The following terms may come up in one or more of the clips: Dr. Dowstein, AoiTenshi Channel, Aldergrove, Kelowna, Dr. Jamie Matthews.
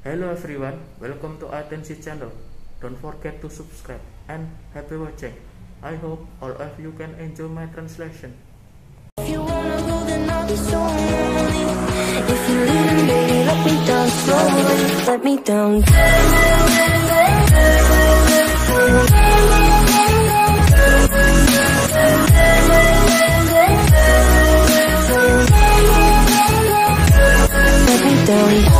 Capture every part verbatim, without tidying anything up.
Hello everyone, welcome to AoiTenshi Channel. Don't forget to subscribe and happy watching. I hope all of you can enjoy my translation. If you wanna go, then I'll be so lonely. If you're leaving, baby, let me down slowly. Let me down. Thank you.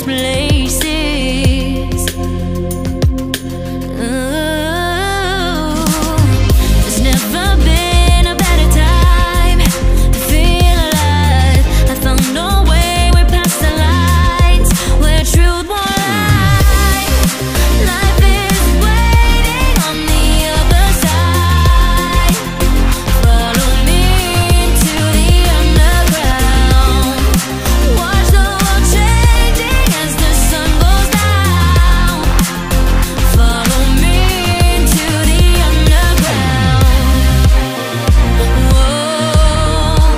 endless places. Oh, there's never been a better time to feel alive. I found no way, we're past the lines where truth won't lie. Life is waiting on the other side. Follow me into the underground. Watch the world changing as the sun goes down. Follow me into the underground. Whoa,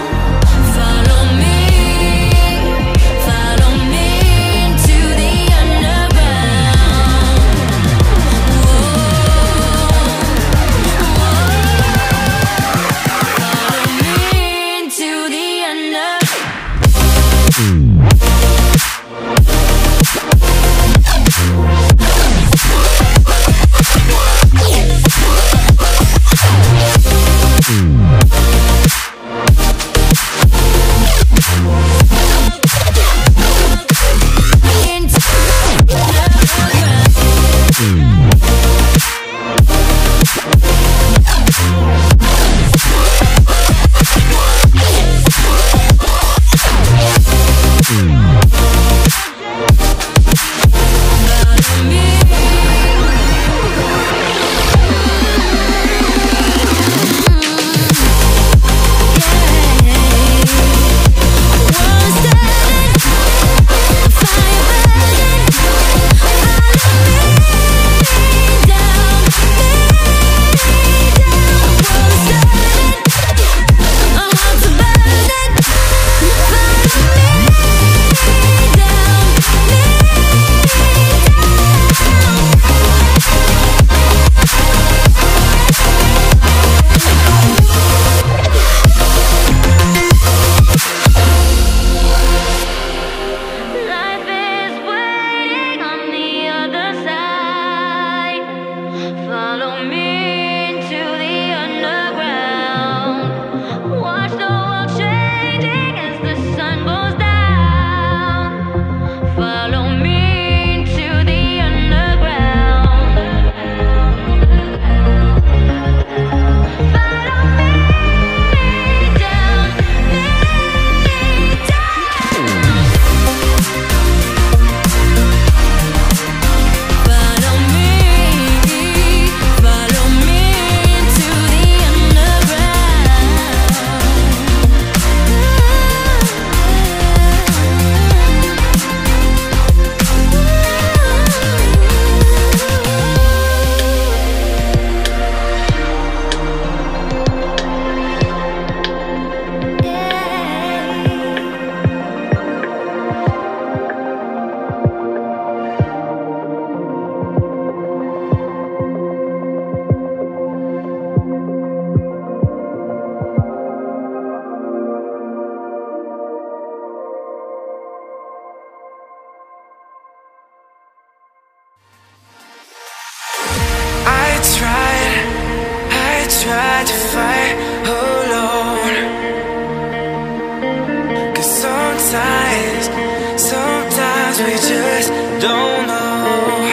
follow me, follow me into the underground. Follow me into the underground. Life is waiting on the other side. Follow me into the underground. Watch the world changing as the sun goes down. Follow me into the underground. Follow me down, me down. Follow me, follow me into the underground. Yeah. I tried, I tried to fight alone. Cause sometimes, sometimes we just don't know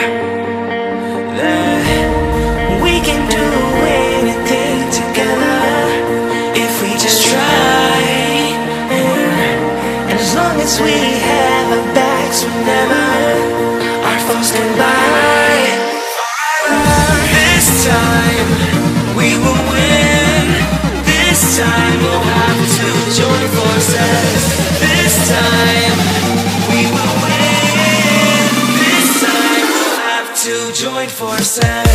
that we can do anything together if we just try. And as long as we have our backs, whenever our thoughts collide. This time we will win. This time we'll have to join forces. This time we will win. This time we'll have to join forces.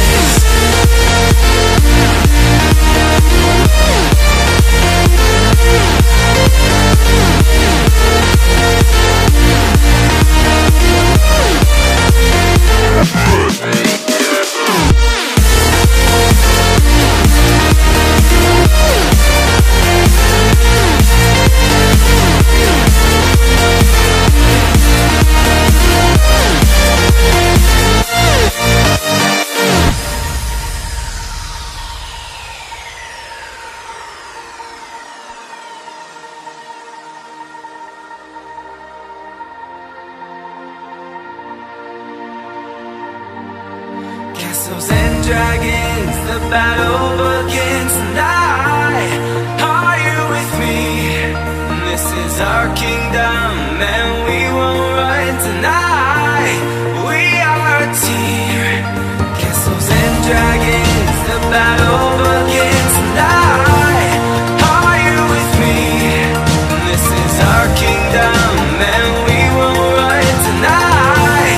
cosmos and dragons, the battle begins, and I, are you with me? This is our kingdom, and we won't run tonight. We are a team, castles and dragons, the battle begins, and I, are you with me? This is our kingdom, and we won't run tonight.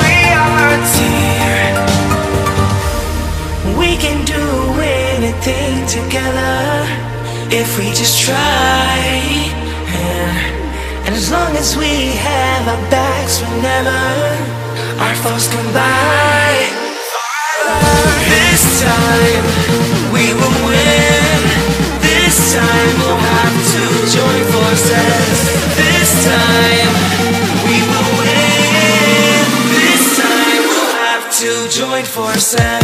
We are a team. We can do anything together if we just try. And as long as we have our backs, whenever our foes come by, this time we will win. This time we'll have to join forces. This time we will win. This time we'll have to join forces.